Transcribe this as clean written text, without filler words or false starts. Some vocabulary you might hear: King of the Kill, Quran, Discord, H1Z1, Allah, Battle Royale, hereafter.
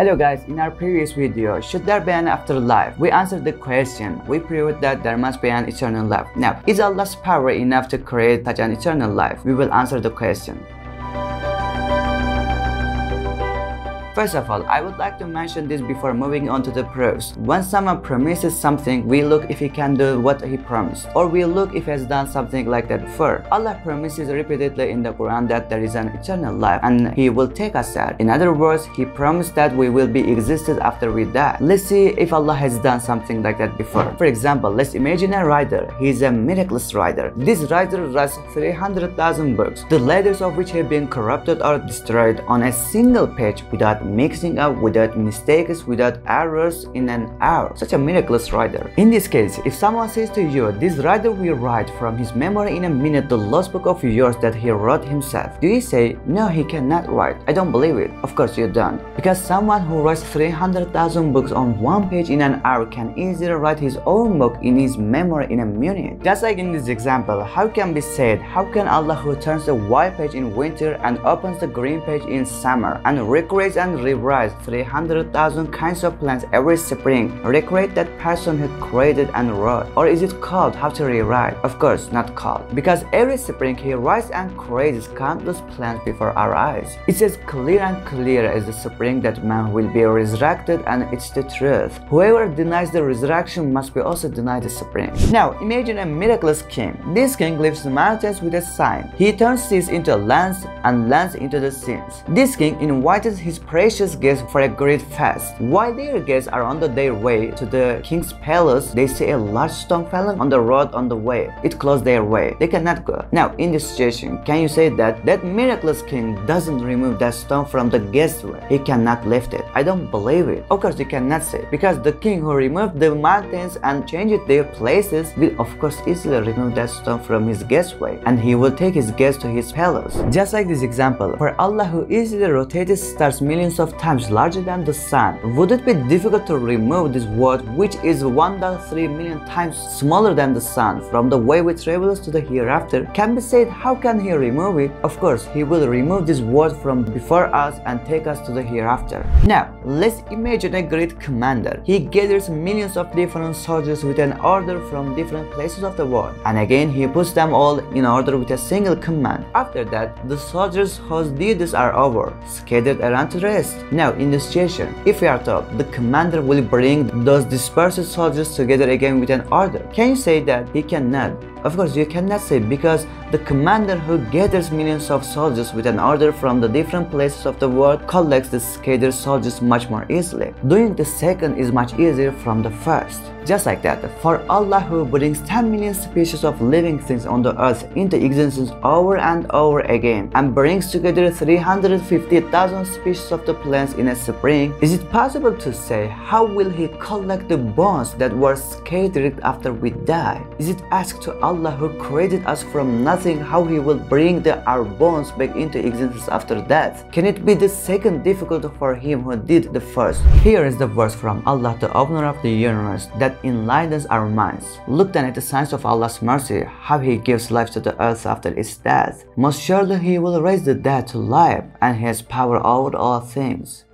Hello guys, in our previous video, should there be an afterlife? We answered the question. We proved that there must be an eternal life. Now, is Allah's power enough to create such an eternal life? We will answer the question. First of all, I would like to mention this before moving on to the proofs. When someone promises something, we look if he can do what he promised, or we look if he has done something like that before. Allah promises repeatedly in the Quran that there is an eternal life and He will take us there. In other words, He promised that we will be existed after we die. Let's see if Allah has done something like that before. For example, let's imagine a rider. He is a miraculous rider. This rider rides 300,000 books, the letters of which have been corrupted or destroyed on a single page without mixing up, without mistakes, without errors, in an hour. Such a miraculous rider. In this case, if someone says to you, this rider will write from his memory in a minute the last book of yours that he wrote himself, do you say, no, he cannot write, I don't believe it? Of course you don't, because someone who writes 300,000 books on one page in an hour can easily write his own book in his memory in a minute. Just like in this example, how can be said, how can Allah, who turns the white page in winter and opens the green page in summer, and recreates and rewrites 300,000 kinds of plants every spring, recreate that person who created and wrote? Or is it called how to rewrite? Of course not called, because every spring He writes and creates countless plants before our eyes. It's as clear and clear as the spring that man will be resurrected, and it's the truth. Whoever denies the resurrection must be also denied the spring. Now imagine a miraculous king. This king leaves the mountains with a sign. He turns seas into lands and lands into the seas. This king invites his precious guests for a great fast. While their guests are on their way to the king's palace, they see a large stone falling on the road on the way. It closed their way. They cannot go. Now, in this situation, can you say that that miraculous king doesn't remove that stone from the guest's way? He cannot lift it. I don't believe it. Of course, you cannot say, because the king who removed the mountains and changed their places will, of course, easily remove that stone from his guest's way, and he will take his guest to his palace. Just like this example, for Allah, who easily rotates stars millions of times larger than the sun, would it be difficult to remove this world, which is 1.3 million times smaller than the sun, from the way we travel to the hereafter? Can be said, how can He remove it? Of course, He will remove this world from before us and take us to the hereafter. Now, let's imagine a great commander. He gathers millions of different soldiers with an order from different places of the world, and again He puts them all in order with a single command. After that, the soldiers whose duties are over, scattered around to rest. Now, in this situation, if we are told the commander will bring those dispersed soldiers together again with an order, can you say that he cannot? Of course you cannot say, because the commander who gathers millions of soldiers with an order from the different places of the world collects the scattered soldiers much more easily. Doing the second is much easier from the first. Just like that, for Allah, who brings 10 million species of living things on the earth into existence over and over again, and brings together 350,000 species of the plants in a spring, is it possible to say, how will He collect the bones that were scattered after we die? Is it asked to Allah, who created us from nothing, how He will bring our bones back into existence after death? Can it be the second difficult for Him who did the first? Here is the verse from Allah, the owner of the universe, that enlightens our minds. Look then at the signs of Allah's mercy, how He gives life to the earth after its death. Most surely He will raise the dead to life, and He has power over all things.